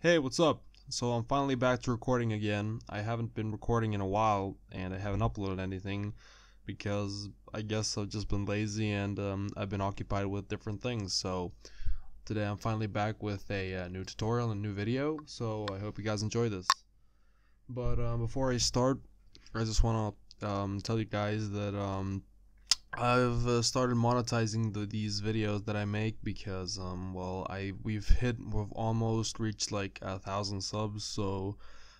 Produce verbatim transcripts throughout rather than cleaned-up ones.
Hey, what's up? So I'm finally back to recording again. I haven't been recording in a while and I haven't uploaded anything because I guess I've just been lazy and um, I've been occupied with different things. So today I'm finally back with a uh, new tutorial and new video, so I hope you guys enjoy this. But uh, before I start, I just want to um, tell you guys that um, I've uh, started monetizing the, these videos that I make because, um, well, I we've hit, we've almost reached like a thousand subs, so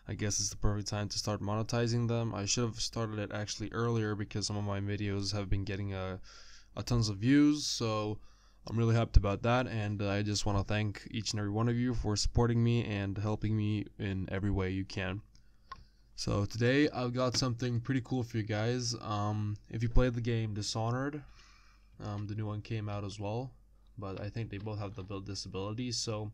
I guess it's the perfect time to start monetizing them. I should have started it actually earlier because some of my videos have been getting a, a tons of views, so I'm really hyped about that, and uh, I just want to thank each and every one of you for supporting me and helping me in every way you can. So today I've got something pretty cool for you guys. Um, if you played the game Dishonored, um, the new one came out as well, but I think they both have the build disability. So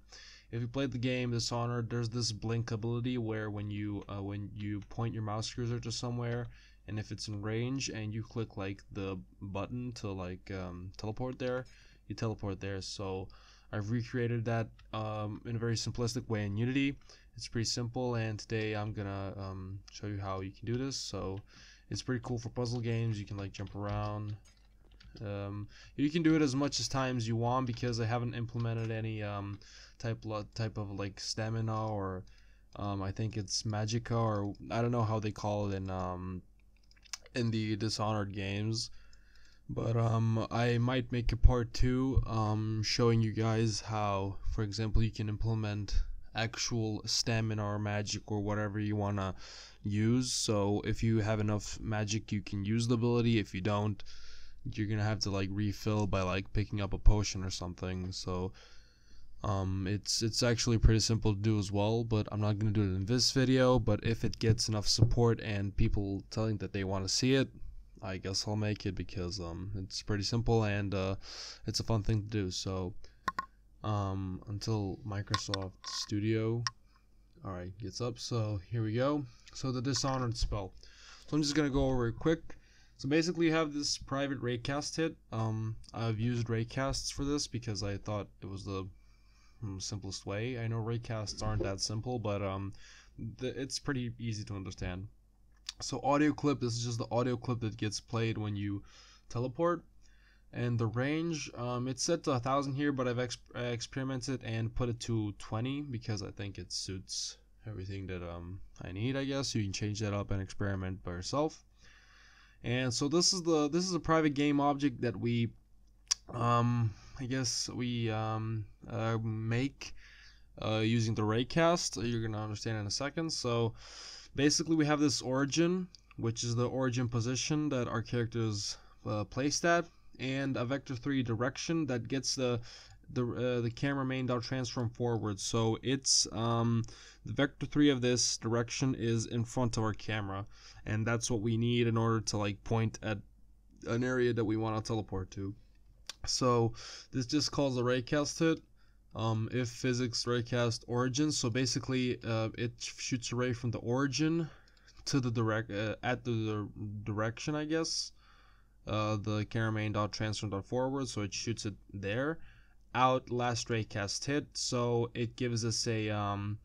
if you played the game Dishonored, there's this blink ability where when you uh, when you point your mouse cursor to somewhere, and if it's in range and you click like the button to like um, teleport there, you teleport there. So I've recreated that um, in a very simplistic way in Unity. It's pretty simple, and today I'm gonna um, show you how you can do this. So it's pretty cool for puzzle games. You can like jump around. Um, you can do it as much as times you want because I haven't implemented any um, type type of like stamina or um, I think it's Magicka, or I don't know how they call it in um, in the Dishonored games. But um, I might make a part two um, showing you guys how, for example, you can implement actual stamina or magic or whatever you want to use. So if you have enough magic, you can use the ability. If you don't, you're gonna have to like refill by like picking up a potion or something. So um it's it's actually pretty simple to do as well, but I'm not gonna do it in this video. But if it gets enough support and people telling that they want to see it, I guess I'll make it, because um it's pretty simple and uh it's a fun thing to do. So Um, until Microsoft Studio, alright, gets up. So here we go. So the Dishonored spell. So I'm just gonna go over it quick. So basically, you have this private Raycast hit. Um, I've used Raycasts for this because I thought it was the simplest way. I know Raycasts aren't that simple, but um, the, it's pretty easy to understand. So audio clip. This is just the audio clip that gets played when you teleport. And the range, um, it's set to a thousand here, but I've exp experimented and put it to twenty because I think it suits everything that um, I need. I guess you can change that up and experiment by yourself. And so this is the this is a private game object that we, um, I guess we um, uh, make uh, using the Raycast. You're gonna understand in a second. So basically, we have this origin, which is the origin position that our characters uh, placed at, and a Vector three direction that gets the the uh, the camera main dot transform forward. So it's um the Vector three of this direction is in front of our camera, and that's what we need in order to like point at an area that we want to teleport to. So this just calls a Raycast hit, um if physics Raycast origin. So basically uh, it shoots a ray from the origin to the direct uh, at the, the direction, I guess, Uh, the camera main dot transform dot forward, so it shoots it there. Out last Raycast hit, so it gives us a um,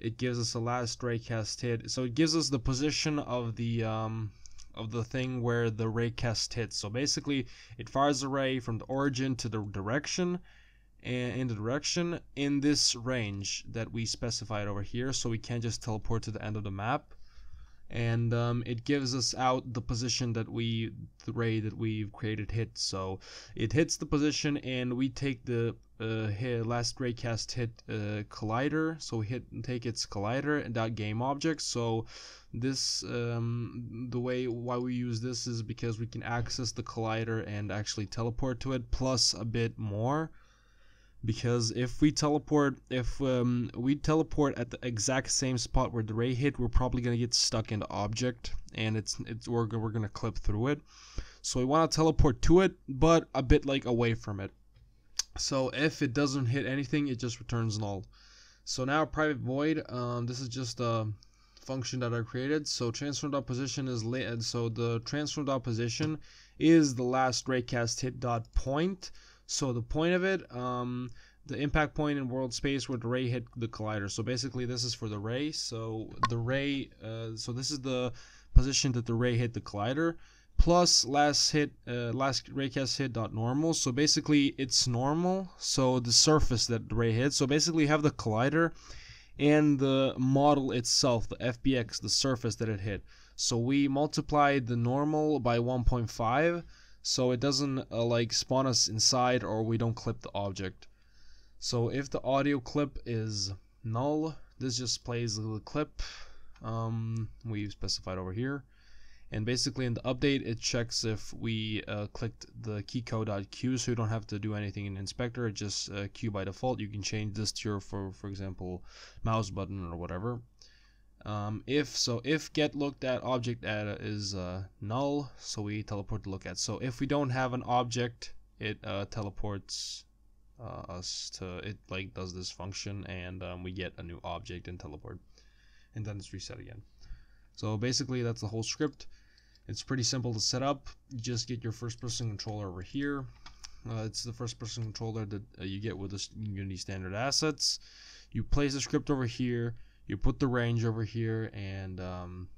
it gives us a last Raycast hit. So it gives us the position of the um, of the thing where the Raycast hits. So basically, it fires a ray from the origin to the direction, and in the direction in this range that we specified over here. So we can't just teleport to the end of the map. And um, it gives us out the position that we, the ray that we've created hit. So it hits the position, and we take the uh, hit, last Raycast hit uh, collider. So we hit and take its collider and that game object. So this um, the way why we use this is because we can access the collider and actually teleport to it, plus a bit more. Because if we teleport, if um, we teleport at the exact same spot where the ray hit, we're probably gonna get stuck in the object, and it's it's we're we're gonna clip through it. So we want to teleport to it, but a bit like away from it. So if it doesn't hit anything, it just returns null. So now private void. Um, this is just a function that I created. So transform.position is la so the transform.position is the last Raycast hit dot point. So the point of it, um, the impact point in world space where the ray hit the collider. So basically this is for the ray. So the ray, uh, so this is the position that the ray hit the collider, plus last hit, uh, last raycast hit dot normal. So basically it's normal, so the surface that the ray hit. So basically you have the collider and the model itself, the F B X, the surface that it hit. So we multiplied the normal by one point five, so it doesn't uh, like spawn us inside, or we don't clip the object. So if the audio clip is null, this just plays the clip um, we've specified over here. And basically in the update, it checks if we uh, clicked the keycode.q, so you don't have to do anything in Inspector, it just uh, Q by default. You can change this to your, for, for example, mouse button or whatever. Um, if so, if get looked at object at is uh, null, so we teleport to look at. So if we don't have an object, it uh, teleports uh, us to it, like does this function, and um, we get a new object and teleport, and then it's reset again. So basically, that's the whole script. It's pretty simple to set up. You just get your first-person controller over here. Uh, it's the first-person controller that uh, you get with the Unity standard assets. You place the script over here. You put the range over here, and um,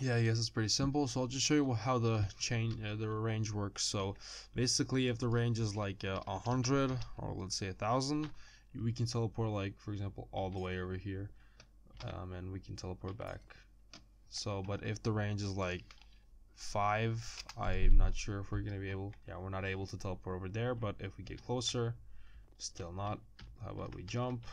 yeah, I guess it's pretty simple. So I'll just show you how the change, uh, the range works. So basically, if the range is like a uh, hundred, or let's say a thousand, we can teleport, like for example, all the way over here, um, and we can teleport back. So, but if the range is like five, I'm not sure if we're gonna be able, yeah, we're not able to teleport over there. But if we get closer, still not. How about we jump?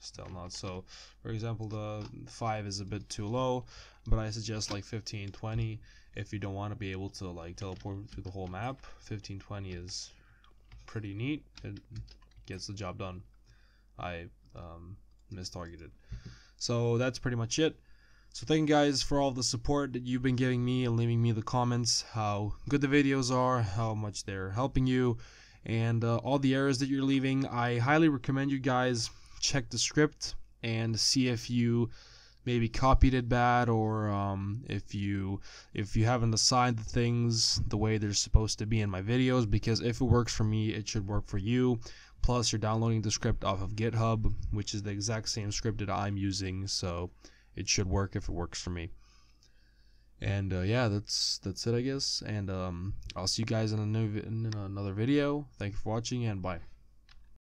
Still not. So for example, the five is a bit too low, but I suggest like fifteen, twenty if you don't want to be able to like teleport through the whole map. Fifteen, twenty is pretty neat. It gets the job done. I um, mistargeted. So that's pretty much it. So thank you guys for all the support that you've been giving me and leaving me the comments, how good the videos are, how much they're helping you, and uh, all the errors that you're leaving. I highly recommend you guys check the script and see if you maybe copied it bad, or um, if you if you haven't assigned the things the way they're supposed to be in my videos, because if it works for me, it should work for you. Plus, you're downloading the script off of GitHub, which is the exact same script that I'm using, so it should work if it works for me. And uh, yeah, that's that's it, I guess. And um, I'll see you guys in, a new, in another video. Thank you for watching, and bye.